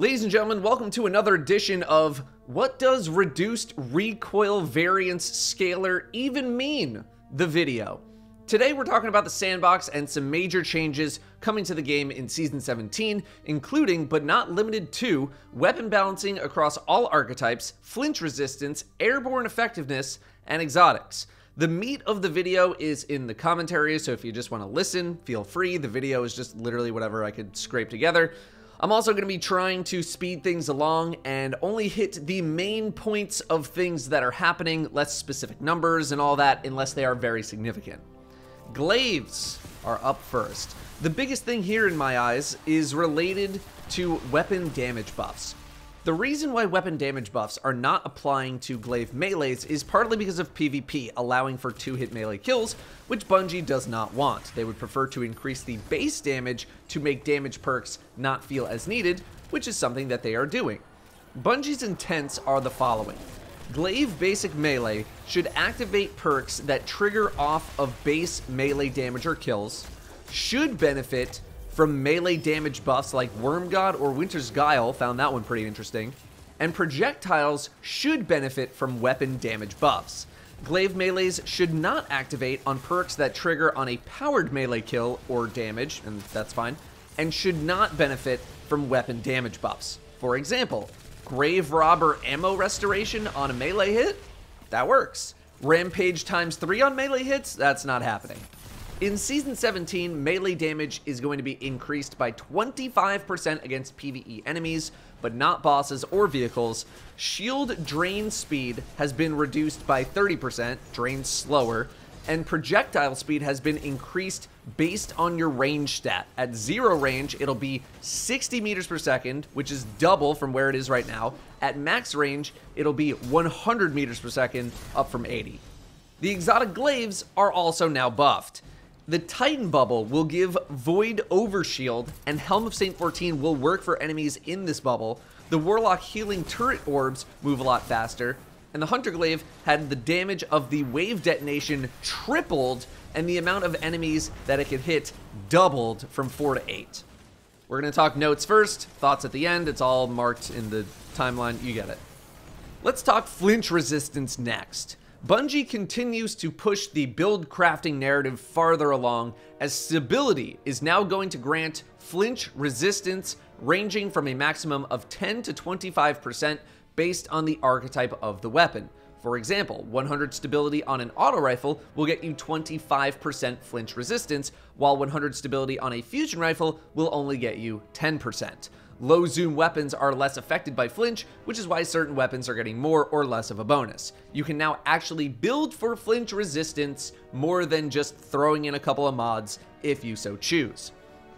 Ladies and gentlemen, welcome to another edition of What Does Reduced Recoil Variance Scalar Even Mean? The video. Today we're talking about the sandbox and some major changes coming to the game in Season 17, including, but not limited to, weapon balancing across all archetypes, flinch resistance, airborne effectiveness, and exotics. The meat of the video is in the commentary, so if you just want to listen, feel free. The video is just literally whatever I could scrape together. I'm also going to be trying to speed things along and only hit the main points of things that are happening, less specific numbers and all that, unless they are very significant. Glaives are up first. The biggest thing here in my eyes is related to weapon damage buffs. The reason why weapon damage buffs are not applying to glaive melees is partly because of PvP allowing for two-hit melee kills, which Bungie does not want. They would prefer to increase the base damage to make damage perks not feel as needed, which is something that they are doing. Bungie's intents are the following. Glaive basic melee should activate perks that trigger off of base melee damage or kills, should benefit from melee damage buffs like Worm God or Winter's Guile, found that one pretty interesting, and projectiles should benefit from weapon damage buffs. Glaive melees should not activate on perks that trigger on a powered melee kill or damage, and that's fine, and should not benefit from weapon damage buffs. For example, Grave Robber ammo restoration on a melee hit? That works. Rampage ×3 on melee hits? That's not happening. In Season 17, melee damage is going to be increased by 25% against PvE enemies, but not bosses or vehicles. Shield drain speed has been reduced by 30%, drains slower, and projectile speed has been increased based on your range stat. At 0 range, it'll be 60 meters per second, which is double from where it is right now. At max range, it'll be 100 meters per second, up from 80. The exotic glaives are also now buffed. The Titan bubble will give Void Overshield, and Helm of Saint 14 will work for enemies in this bubble. The Warlock Healing Turret Orbs move a lot faster, and the Hunter Glaive had the damage of the Wave Detonation tripled, and the amount of enemies that it could hit doubled from 4 to 8. We're going to talk notes first, thoughts at the end. It's all marked in the timeline. You get it. Let's talk flinch resistance next. Bungie continues to push the build crafting narrative farther along, as stability is now going to grant flinch resistance ranging from a maximum of 10 to 25% based on the archetype of the weapon. For example, 100 stability on an auto rifle will get you 25% flinch resistance, while 100 stability on a fusion rifle will only get you 10%. Low zoom weapons are less affected by flinch, which is why certain weapons are getting more or less of a bonus. You can now actually build for flinch resistance more than just throwing in a couple of mods if you so choose.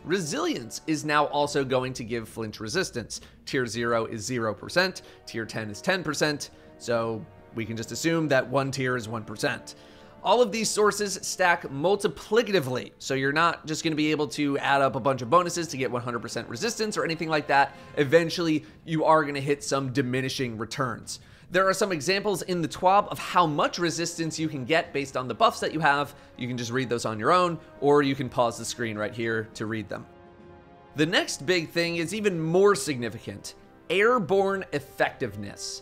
Resilience is now also going to give flinch resistance. Tier 0 is 0%, tier 10 is 10%, so we can just assume that one tier is 1%. All of these sources stack multiplicatively, so you're not just going to be able to add up a bunch of bonuses to get 100% resistance or anything like that. Eventually, you are going to hit some diminishing returns. There are some examples in the TWAB of how much resistance you can get based on the buffs that you have. You can just read those on your own, or you can pause the screen right here to read them. The next big thing is even more significant: airborne effectiveness.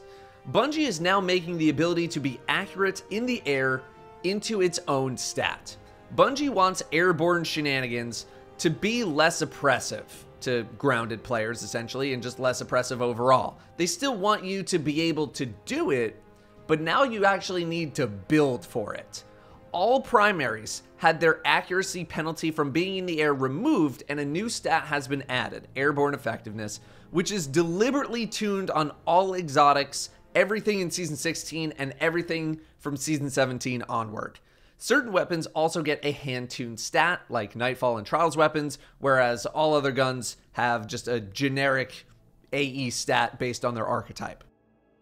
Bungie is now making the ability to be accurate in the air into its own stat. Bungie wants airborne shenanigans to be less oppressive to grounded players, essentially, and just less oppressive overall. They still want you to be able to do it, but now you actually need to build for it. All primaries had their accuracy penalty from being in the air removed, and a new stat has been added, airborne effectiveness, which is deliberately tuned on all exotics, everything in Season 16, and everything from Season 17 onward. Certain weapons also get a hand-tuned stat, like Nightfall and Trials weapons, whereas all other guns have just a generic AE stat based on their archetype.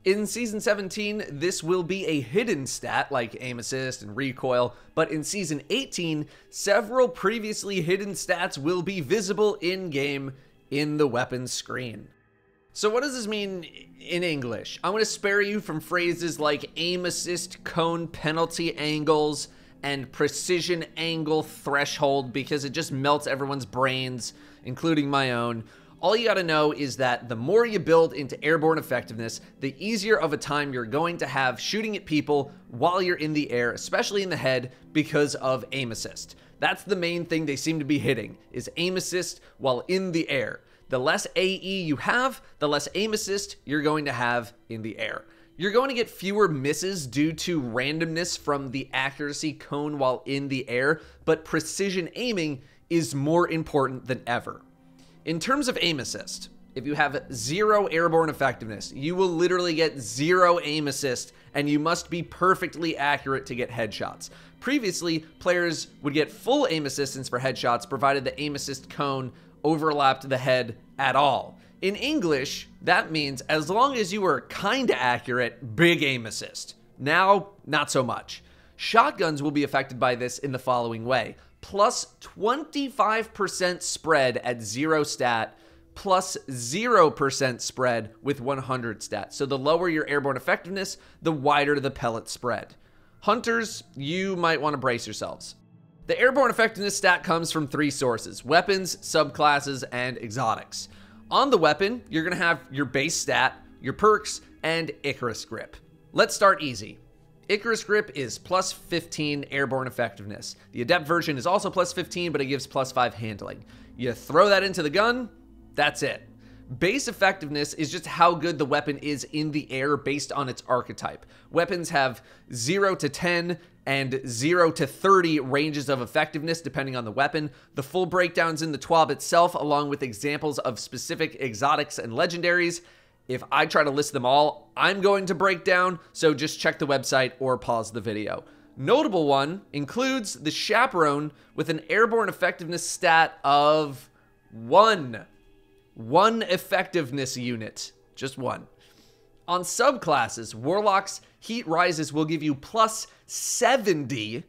In Season 17, this will be a hidden stat, like aim assist and recoil, but in Season 18, several previously hidden stats will be visible in-game in the weapon screen. So what does this mean in English? I'm going to spare you from phrases like aim assist cone penalty angles and precision angle threshold because it just melts everyone's brains, including my own. All you gotta know is that the more you build into airborne effectiveness, the easier of a time you're going to have shooting at people while you're in the air, especially in the head, because of aim assist. That's the main thing they seem to be hitting, is aim assist while in the air. The less AE you have, the less aim assist you're going to have in the air. You're going to get fewer misses due to randomness from the accuracy cone while in the air, but precision aiming is more important than ever. In terms of aim assist, if you have zero airborne effectiveness, you will literally get zero aim assist, and you must be perfectly accurate to get headshots. Previously, players would get full aim assistance for headshots, provided the aim assist cone overlapped the head at all. In English, that means as long as you were kinda accurate, big aim assist. Now, not so much. Shotguns will be affected by this in the following way. Plus 25% spread at 0 stat, plus 0% spread with 100 stat. So the lower your airborne effectiveness, the wider the pellet spread. Hunters, you might want to brace yourselves. The airborne effectiveness stat comes from three sources: weapons, subclasses, and exotics. On the weapon, you're going to have your base stat, your perks, and Icarus grip. Let's start easy. Icarus grip is plus 15 airborne effectiveness. The adept version is also plus 15, but it gives plus 5 handling. You throw that into the gun, that's it. Base effectiveness is just how good the weapon is in the air based on its archetype. Weapons have 0 to 10 and 0 to 30 ranges of effectiveness depending on the weapon. The full breakdown's in the TWAB itself, along with examples of specific exotics and legendaries. If I try to list them all, I'm going to break down, so just check the website or pause the video. Notable one includes the Chaperone with an airborne effectiveness stat of 1. 1 effectiveness unit, just 1. On subclasses, Warlock's Heat Rises will give you plus 70.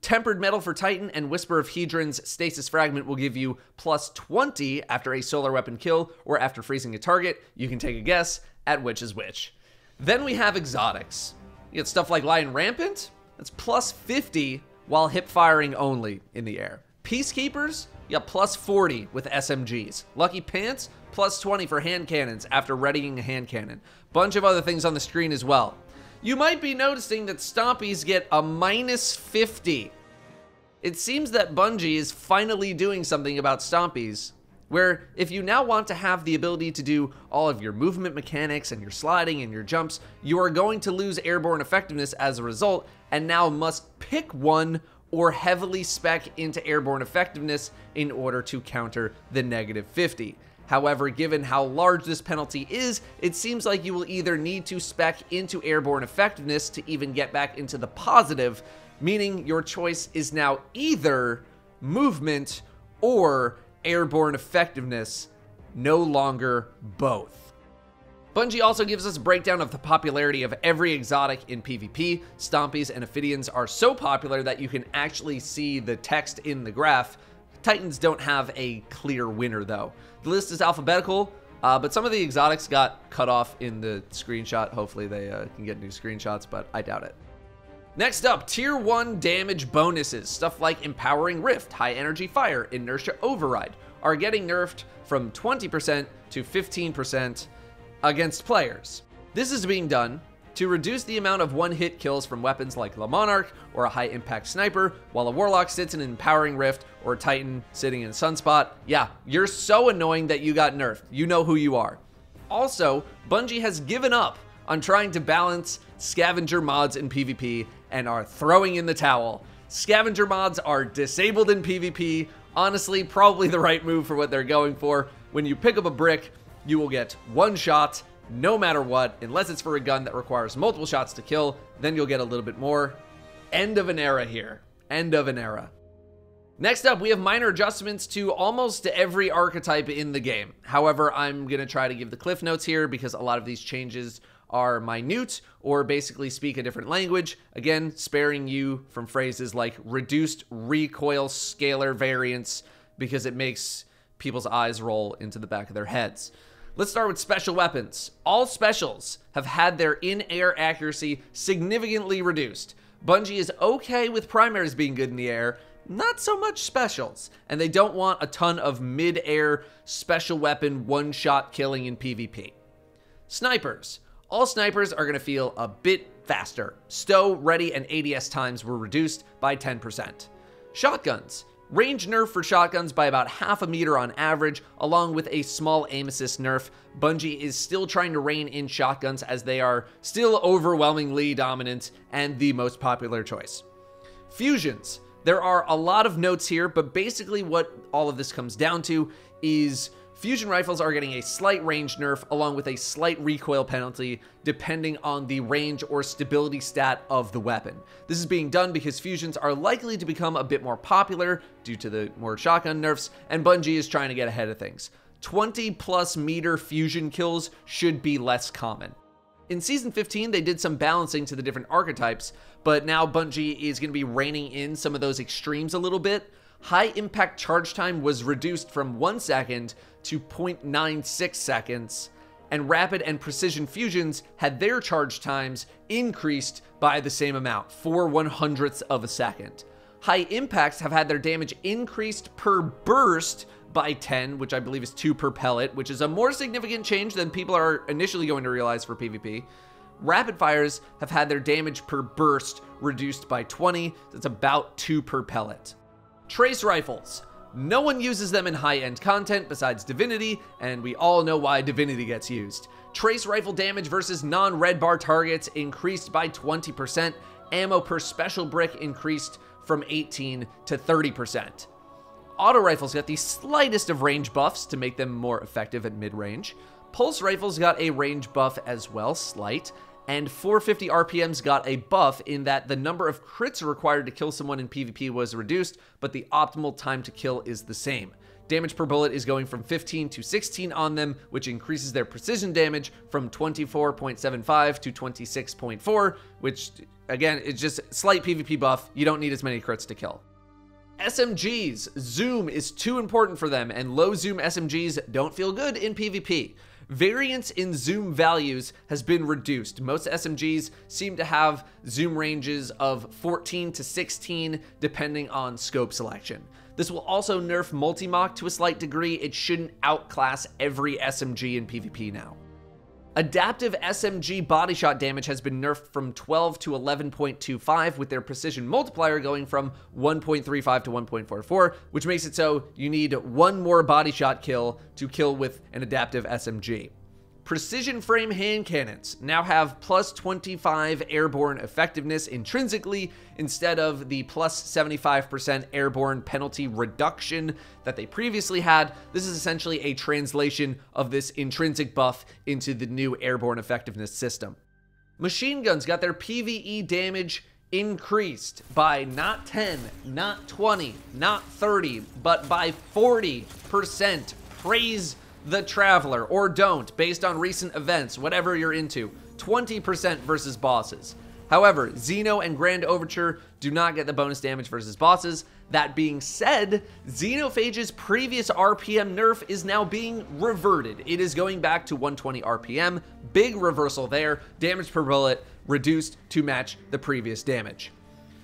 Tempered Metal for Titan and Whisper of Hedron's Stasis Fragment will give you plus 20 after a solar weapon kill or after freezing a target. You can take a guess at which is which. Then we have exotics. You get stuff like Lion Rampant, that's plus 50 while hip firing only in the air. Peacekeepers, you got plus 40 with SMGs. Lucky Pants, plus 20 for hand cannons after readying a hand cannon. Bunch of other things on the screen as well. You might be noticing that Stompies get a minus 50. It seems that Bungie is finally doing something about Stompies, where if you now want to have the ability to do all of your movement mechanics and your sliding and your jumps, you are going to lose airborne effectiveness as a result, and now must pick one or heavily spec into airborne effectiveness in order to counter the negative 50. However, given how large this penalty is, it seems like you will either need to spec into airborne effectiveness to even get back into the positive, meaning your choice is now either movement or airborne effectiveness, no longer both. Bungie also gives us a breakdown of the popularity of every exotic in PvP. Stompies and Ophidians are so popular that you can actually see the text in the graph. Titans don't have a clear winner, though. The list is alphabetical, but some of the exotics got cut off in the screenshot. Hopefully they can get new screenshots, but I doubt it. Next up, Tier 1 damage bonuses. Stuff like Empowering Rift, High Energy Fire, Inertia Override are getting nerfed from 20% to 15% against players. This is being done to reduce the amount of one-hit kills from weapons like Le Monarch or a high-impact sniper, while a Warlock sits in an Empowering Rift or a Titan sitting in Sunspot. Yeah, you're so annoying that you got nerfed. You know who you are. Also, Bungie has given up on trying to balance scavenger mods in PvP and are throwing in the towel. Scavenger mods are disabled in PvP. Honestly, probably the right move for what they're going for. When you pick up a brick, you will get one shot, no matter what, unless it's for a gun that requires multiple shots to kill, then you'll get a little bit more. End of an era here. End of an era. Next up, we have minor adjustments to almost every archetype in the game. However, I'm going to try to give the cliff notes here because a lot of these changes are minute or basically speak a different language. Again, sparing you from phrases like reduced recoil scalar variance because it makes people's eyes roll into the back of their heads. Let's start with special weapons. All specials have had their in-air accuracy significantly reduced. Bungie is okay with primaries being good in the air, not so much specials, and they don't want a ton of mid-air special weapon one-shot killing in PvP. Snipers. All snipers are going to feel a bit faster. Stow, ready, and ADS times were reduced by 10%. Shotguns. Range nerf for shotguns by about half a meter on average, along with a small aim assist nerf. Bungie is still trying to rein in shotguns as they are still overwhelmingly dominant and the most popular choice. Fusions. There are a lot of notes here, but basically what all of this comes down to is fusion rifles are getting a slight range nerf along with a slight recoil penalty depending on the range or stability stat of the weapon. This is being done because fusions are likely to become a bit more popular due to the more shotgun nerfs, and Bungie is trying to get ahead of things. 20 plus meter fusion kills should be less common. In Season 15, they did some balancing to the different archetypes, but now Bungie is going to be reining in some of those extremes a little bit. High impact charge time was reduced from 1 second to 0.96 seconds, and rapid and precision fusions had their charge times increased by the same amount, 4 1/100ths of a second. High impacts have had their damage increased per burst by 10, which I believe is 2 per pellet, which is a more significant change than people are initially going to realize for PvP. Rapid fires have had their damage per burst reduced by 20, that's about 2 per pellet. Trace rifles. No one uses them in high-end content besides Divinity, and we all know why Divinity gets used. Trace rifle damage versus non-red bar targets increased by 20%, ammo per special brick increased from 18 to 30%. Auto rifles got the slightest of range buffs to make them more effective at mid-range. Pulse rifles got a range buff as well, slight, and 450 RPMs got a buff in that the number of crits required to kill someone in PvP was reduced, but the optimal time to kill is the same. Damage per bullet is going from 15 to 16 on them, which increases their precision damage from 24.75 to 26.4, which, again, is just slight PvP buff. You don't need as many crits to kill. SMGs. Zoom is too important for them, and low zoom SMGs don't feel good in PvP. Variance in zoom values has been reduced. Most SMGs seem to have zoom ranges of 14 to 16 depending on scope selection. This will also nerf multi-mach to a slight degree. It shouldn't outclass every SMG in PvP now. Adaptive SMG body shot damage has been nerfed from 12 to 11.25, with their precision multiplier going from 1.35 to 1.44, which makes it so you need 1 more body shot kill to kill with an adaptive SMG. Precision frame hand cannons now have plus 25 airborne effectiveness intrinsically instead of the plus 75% airborne penalty reduction that they previously had. This is essentially a translation of this intrinsic buff into the new airborne effectiveness system. Machine guns got their PvE damage increased by not 10, not 20, not 30, but by 40%. Praise the Traveler, or don't, based on recent events, whatever you're into. 20% versus bosses. However, Xeno and Grand Overture do not get the bonus damage versus bosses. That being said, Xenophage's previous RPM nerf is now being reverted. It is going back to 120 RPM. Big reversal there. Damage per bullet reduced to match the previous damage.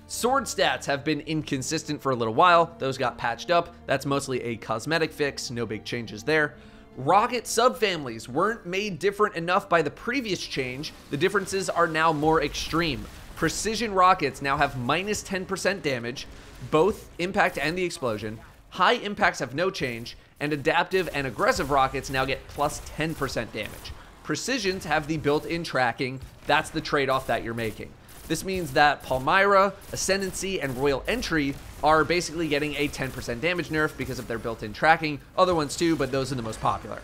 Sword stats have been inconsistent for a little while. Those got patched up. That's mostly a cosmetic fix. No big changes there. Rocket subfamilies weren't made different enough by the previous change. The differences are now more extreme. Precision rockets now have minus 10% damage, both impact and the explosion. High impacts have no change, and adaptive and aggressive rockets now get plus 10% damage. Precisions have the built-in tracking. That's the trade-off that you're making. This means that Palmyra, Ascendancy, and Royal Entry are basically getting a 10% damage nerf because of their built-in tracking. Other ones too, but those are the most popular.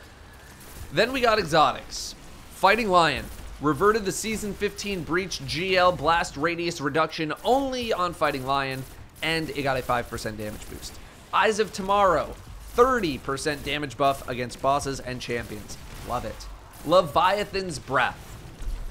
Then we got exotics. Fighting Lion reverted the Season 15 Breach GL Blast Radius reduction only on Fighting Lion, and it got a 5% damage boost. Eyes of Tomorrow, 30% damage buff against bosses and champions. Love it. Leviathan's Breath.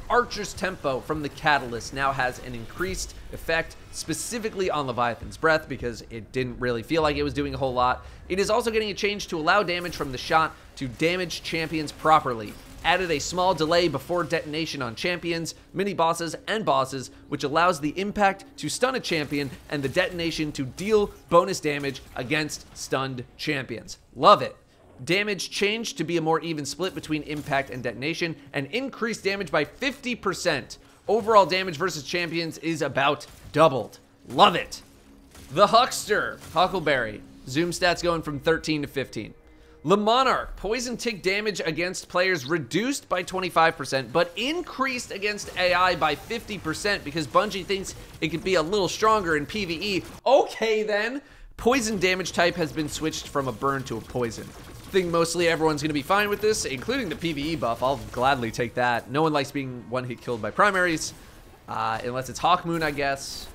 Archer's Tempo from the Catalyst now has an increased effect specifically on Leviathan's Breath because it didn't really feel like it was doing a whole lot. It is also getting a change to allow damage from the shot to damage champions properly. added a small delay before detonation on champions, mini-bosses, and bosses, which allows the impact to stun a champion and the detonation to deal bonus damage against stunned champions. Love it. Damage changed to be a more even split between impact and detonation, and increased damage by 50%. Overall damage versus champions is about doubled. Love it. The Huckster, Huckleberry. Zoom stats going from 13 to 15. Le Monarch, poison tick damage against players reduced by 25%, but increased against AI by 50% because Bungie thinks it could be a little stronger in PvE. Okay then. Poison damage type has been switched from a burn to a poison. I think mostly everyone's gonna be fine with this, including the PvE buff. I'll gladly take that. No one likes being one hit killed by primaries, unless it's Hawkmoon, I guess.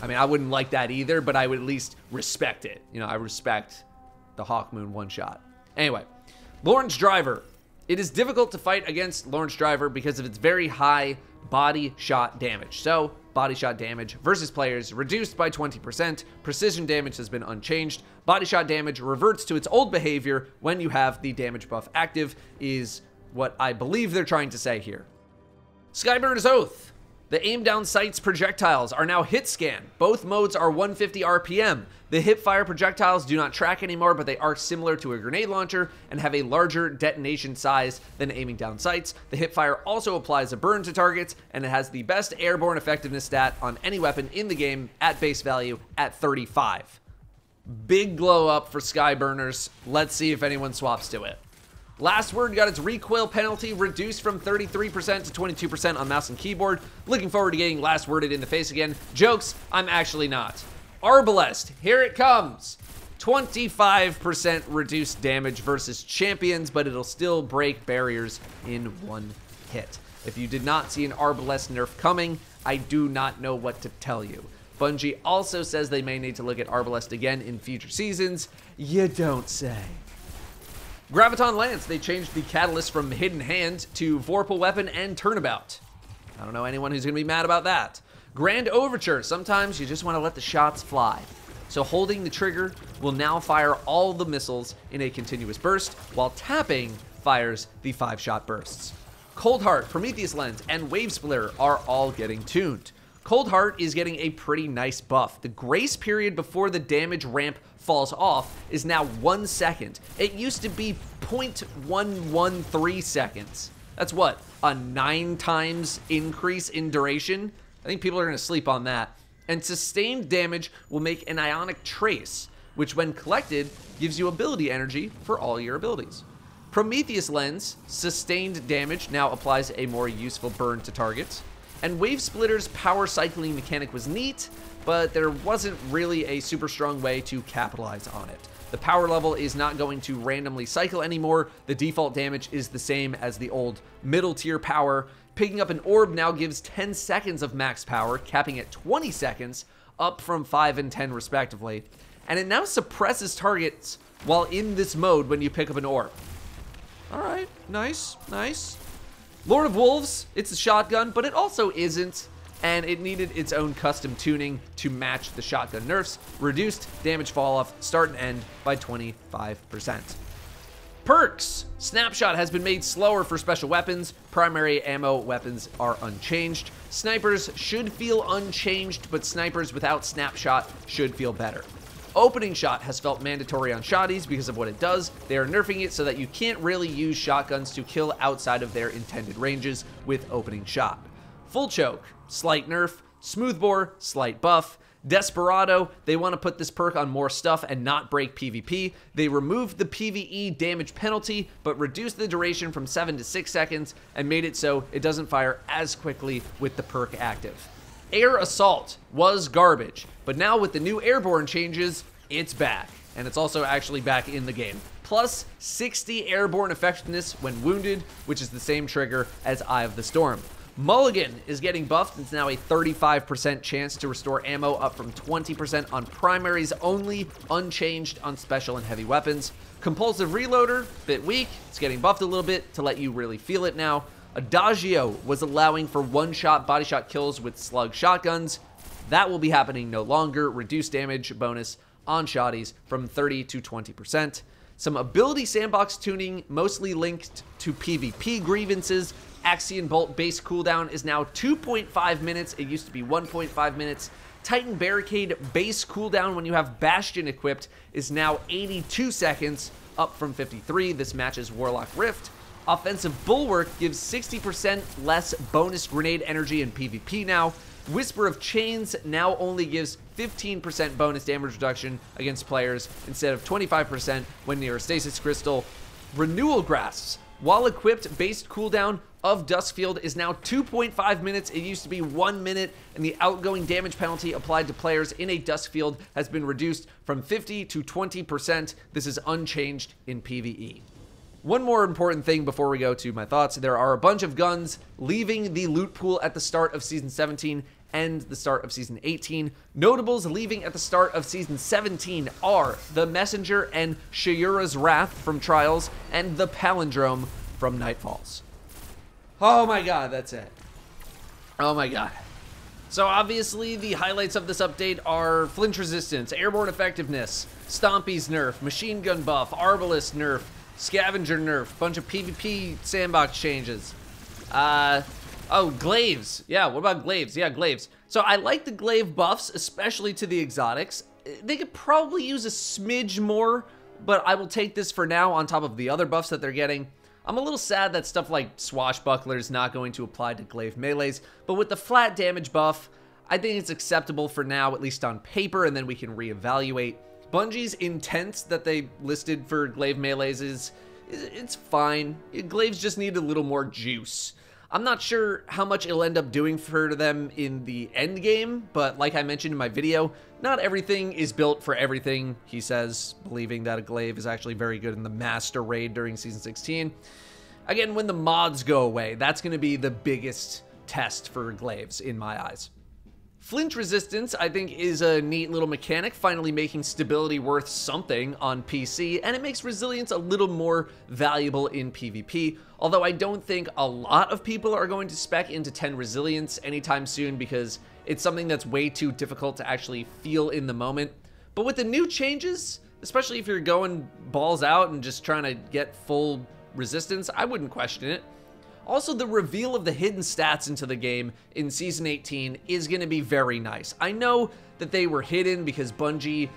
I mean, I wouldn't like that either, but I would at least respect it. You know, I respect the Hawkmoon one shot. Anyway, Lorentz Driver. It is difficult to fight against Lorentz Driver because of its very high body shot damage. So, body shot damage versus players reduced by 20%. Precision damage has been unchanged. Body shot damage reverts to its old behavior when you have the damage buff active, is what I believe they're trying to say here. Skyburner's Oath. The aim down sight's projectiles are now hit scan. Both modes are 150 RPM. The hip fire projectiles do not track anymore, but they are similar to a grenade launcher and have a larger detonation size than aiming down sights. The hip fire also applies a burn to targets, and it has the best airborne effectiveness stat on any weapon in the game at base value at 35. Big glow up for Skyburners. Let's see if anyone swaps to it. Last Word got its recoil penalty reduced from 33% to 22% on mouse and keyboard. Looking forward to getting Last Worded in the face again. Jokes, I'm actually not. Arbalest, here it comes. 25% reduced damage versus champions, but it'll still break barriers in one hit. If you did not see an Arbalest nerf coming, I do not know what to tell you. Bungie also says they may need to look at Arbalest again in future seasons. You don't say. Graviton Lance, they changed the catalyst from Hidden Hand to Vorpal Weapon and Turnabout. I don't know anyone who's going to be mad about that. Grand Overture, sometimes you just want to let the shots fly. So holding the trigger will now fire all the missiles in a continuous burst, while tapping fires the 5-shot bursts. Coldheart, Prometheus Lens, and Wavesplitter are all getting tuned. Coldheart is getting a pretty nice buff. The grace period before the damage ramp falls off is now 1 second. It used to be 0.113 seconds. That's what, a 9 times increase in duration? I think people are gonna sleep on that. And sustained damage will make an ionic trace, which when collected, gives you ability energy for all your abilities. Prometheus Lens, sustained damage now applies a more useful burn to targets. And Wavesplitter's power cycling mechanic was neat, but there wasn't really a super strong way to capitalize on it. The power level is not going to randomly cycle anymore. The default damage is the same as the old middle tier power. Picking up an orb now gives 10 seconds of max power, capping at 20 seconds, up from 5 and 10 respectively. And it now suppresses targets while in this mode when you pick up an orb. All right, nice, nice. Lord of Wolves, it's a shotgun, but it also isn't, and it needed its own custom tuning to match the shotgun nerfs. Reduced damage falloff, start and end by 25%. Perks! Snapshot has been made slower for special weapons. Primary ammo weapons are unchanged. Snipers should feel unchanged, but snipers without snapshot should feel better. Opening Shot has felt mandatory on shotties because of what it does. They are nerfing it so that you can't really use shotguns to kill outside of their intended ranges with Opening Shot. Full Choke, slight nerf. Smoothbore, slight buff. Desperado, they want to put this perk on more stuff and not break PvP. They removed the PvE damage penalty, but reduced the duration from 7 to 6 seconds and made it so it doesn't fire as quickly with the perk active. Air Assault was garbage, but now with the new airborne changes, it's back. And it's also actually back in the game. Plus 60 airborne effectiveness when wounded, which is the same trigger as Eye of the Storm. Mulligan is getting buffed. It's now a 35% chance to restore ammo, up from 20% on primaries only, unchanged on special and heavy weapons. Compulsive Reloader, bit weak. It's getting buffed a little bit to let you really feel it now. Adagio was allowing for one-shot body shot kills with slug shotguns. That will be happening no longer. Reduced damage bonus on shotties from 30 to 20%. Some ability sandbox tuning, mostly linked to PvP grievances. Axion Bolt base cooldown is now 2.5 minutes. It used to be 1.5 minutes. Titan Barricade base cooldown when you have Bastion equipped is now 82 seconds, up from 53. This matches Warlock Rift. Offensive Bulwark gives 60% less bonus grenade energy in PvP now. Whisper of Chains now only gives 15% bonus damage reduction against players instead of 25% when near a Stasis Crystal. Renewal Grasps, while equipped, base cooldown of Duskfield is now 2.5 minutes. It used to be 1 minute, and the outgoing damage penalty applied to players in a Duskfield has been reduced from 50 to 20%. This is unchanged in PvE. One more important thing before we go to my thoughts. There are a bunch of guns leaving the loot pool at the start of Season 17 and the start of Season 18. Notables leaving at the start of Season 17 are the Messenger and Shiura's Wrath from Trials and the Palindrome from Nightfalls. Oh my god, that's it. Oh my god. So obviously the highlights of this update are flinch resistance, airborne effectiveness, Stompies nerf, machine gun buff, Arbalest nerf, Scavenger nerf, bunch of PvP sandbox changes. Oh, Glaives. Yeah, what about Glaives? Yeah, Glaives. So I like the Glaive buffs, especially to the exotics. They could probably use a smidge more, but I will take this for now on top of the other buffs that they're getting. I'm a little sad that stuff like Swashbuckler is not going to apply to Glaive melees, but with the flat damage buff, I think it's acceptable for now, at least on paper, and then we can reevaluate. Bungie's intents that they listed for Glaive melees is, it's fine. Glaives just need a little more juice. I'm not sure how much it'll end up doing for them in the end game, but like I mentioned in my video, not everything is built for everything, he says, believing that a Glaive is actually very good in the Master Raid during Season 16. Again, when the mods go away, that's going to be the biggest test for Glaives in my eyes. Flinch resistance, I think, is a neat little mechanic, finally making stability worth something on PC, and it makes resilience a little more valuable in PvP, although I don't think a lot of people are going to spec into 10 resilience anytime soon because it's something that's way too difficult to actually feel in the moment. But with the new changes, especially if you're going balls out and just trying to get full resistance, I wouldn't question it. Also, the reveal of the hidden stats into the game in Season 18 is going to be very nice. I know that they were hidden because Bungie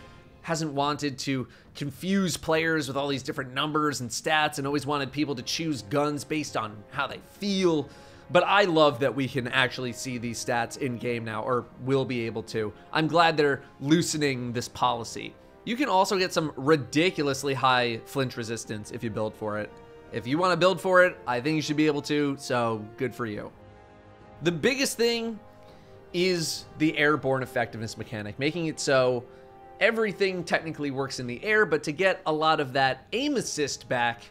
hasn't wanted to confuse players with all these different numbers and stats and always wanted people to choose guns based on how they feel, but I love that we can actually see these stats in-game now, or will be able to. I'm glad they're loosening this policy. You can also get some ridiculously high flinch resistance if you build for it. If you want to build for it, I think you should be able to, so good for you. The biggest thing is the airborne effectiveness mechanic, making it so everything technically works in the air, but to get a lot of that aim assist back,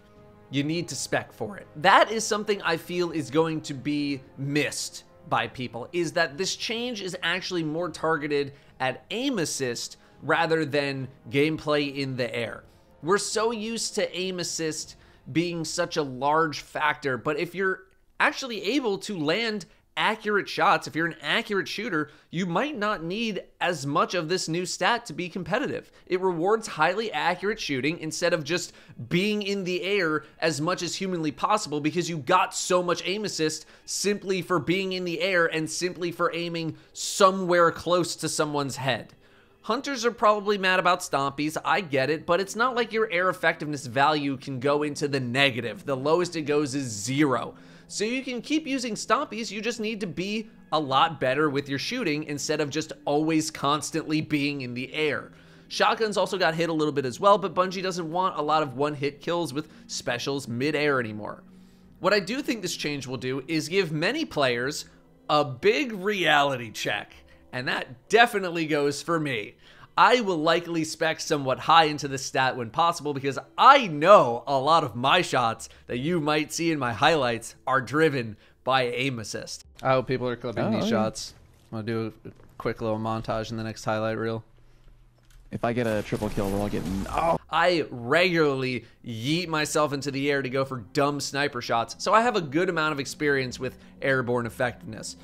you need to spec for it. That is something I feel is going to be missed by people, is that this change is actually more targeted at aim assist rather than gameplay in the air. We're so used to aim assist being such a large factor, but if you're actually able to land accurate shots, if you're an accurate shooter, you might not need as much of this new stat to be competitive. It rewards highly accurate shooting instead of just being in the air as much as humanly possible because you got so much aim assist simply for being in the air and simply for aiming somewhere close to someone's head. Hunters are probably mad about Stompies, I get it, but it's not like your air effectiveness value can go into the negative. The lowest it goes is 0. So you can keep using Stompies, you just need to be a lot better with your shooting instead of just always constantly being in the air. Shotguns also got hit a little bit as well, but Bungie doesn't want a lot of one-hit kills with specials mid-air anymore. What I do think this change will do is give many players a big reality check. And that definitely goes for me. I will likely spec somewhat high into this stat when possible because I know a lot of my shots that you might see in my highlights are driven by aim assist. I hope people are clipping these shots. I'm going to do a quick little montage in the next highlight reel. If I get a triple kill, we're all getting... Oh. I regularly yeet myself into the air to go for dumb sniper shots, so I have a good amount of experience with airborne effectiveness.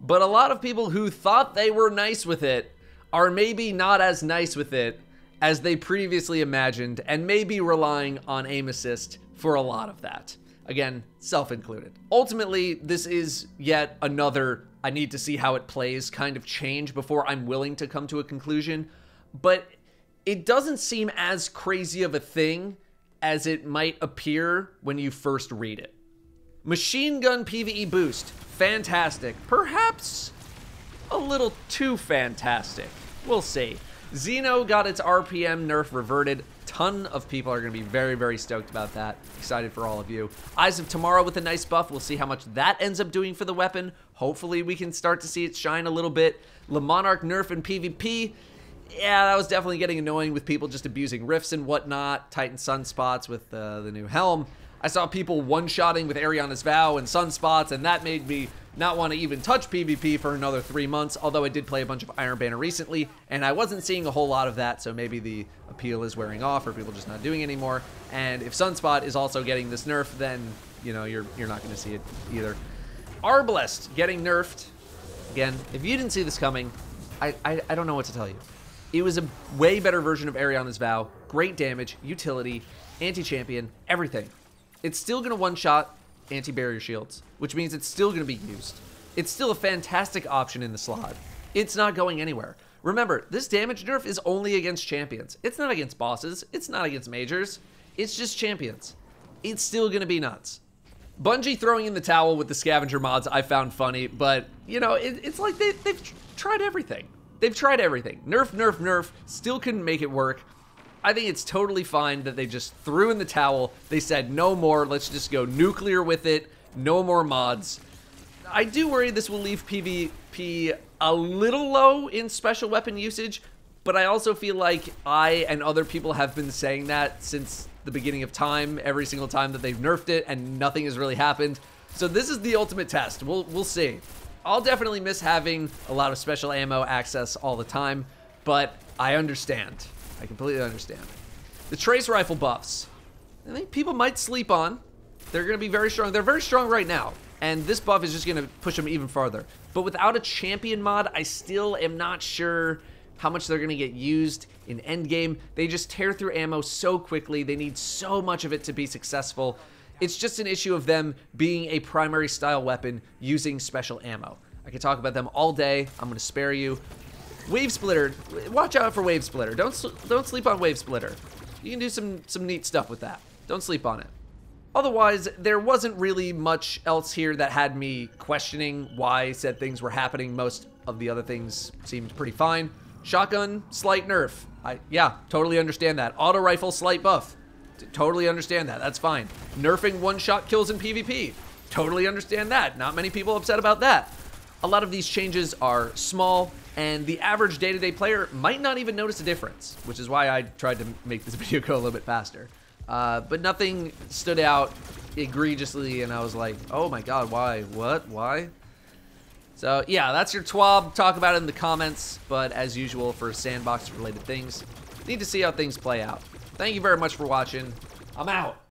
But a lot of people who thought they were nice with it are maybe not as nice with it as they previously imagined, and may be relying on aim assist for a lot of that. Again, self-included. Ultimately, this is yet another I need to see how it plays kind of change before I'm willing to come to a conclusion, but it doesn't seem as crazy of a thing as it might appear when you first read it. Machine gun PvE boost, fantastic. Perhaps a little too fantastic, we'll see. Xeno got its RPM nerf reverted. Ton of people are gonna be very, very stoked about that. Excited for all of you. Eyes of Tomorrow with a nice buff. We'll see how much that ends up doing for the weapon. Hopefully we can start to see it shine a little bit. Le Monarch nerf in PvP. Yeah, that was definitely getting annoying with people just abusing rifts and whatnot. Titan Sunspots with the new helm. I saw people one-shotting with Ariana's Vow and Sunspots, and that made me not want to even touch PvP for another 3 months, although I did play a bunch of Iron Banner recently, and I wasn't seeing a whole lot of that, so maybe the appeal is wearing off or people just not doing it anymore. And if Sunspot is also getting this nerf, then, you know, you're not going to see it either. Arbalest getting nerfed. Again, if you didn't see this coming, I don't know what to tell you. It was a way better version of Ariana's Vow. Great damage, utility, anti-champion, everything. It's still going to one-shot anti-barrier shields, which means it's still going to be used. It's still a fantastic option in the slot. It's not going anywhere. Remember, this damage nerf is only against champions. It's not against bosses. It's not against majors. It's just champions. It's still going to be nuts. Bungie throwing in the towel with the scavenger mods I found funny, but, you know, it's like they've tried everything. They've tried everything. Nerf, nerf, nerf. Still couldn't make it work. I think it's totally fine that they just threw in the towel. They said, no more, let's just go nuclear with it. No more mods. I do worry this will leave PvP a little low in special weapon usage, but I also feel like I and other people have been saying that since the beginning of time, every single time that they've nerfed it, and nothing has really happened. So this is the ultimate test. We'll see. I'll definitely miss having a lot of special ammo access all the time, but I understand. I completely understand. The trace rifle buffs, I think people might sleep on. They're going to be very strong. They're very strong right now, and this buff is just going to push them even farther. But without a champion mod, I still am not sure how much they're going to get used in endgame. They just tear through ammo so quickly. They need so much of it to be successful. It's just an issue of them being a primary style weapon using special ammo. I could talk about them all day. I'm going to spare you. Wavesplitter, watch out for Wavesplitter. Don't sleep on Wavesplitter. You can do some neat stuff with that. Don't sleep on it. Otherwise, there wasn't really much else here that had me questioning why said things were happening. Most of the other things seemed pretty fine. Shotgun, slight nerf. Yeah, totally understand that. Auto rifle, slight buff. Totally understand that. That's fine. Nerfing one-shot kills in PvP. Totally understand that. Not many people upset about that. A lot of these changes are small, and the average day-to-day player might not even notice a difference, which is why I tried to make this video go a little bit faster. But nothing stood out egregiously, and I was like, oh my god, why? What? Why? So yeah, that's your TWAB. Talk about it in the comments, but as usual for sandbox-related things, need to see how things play out. Thank you very much for watching. I'm out.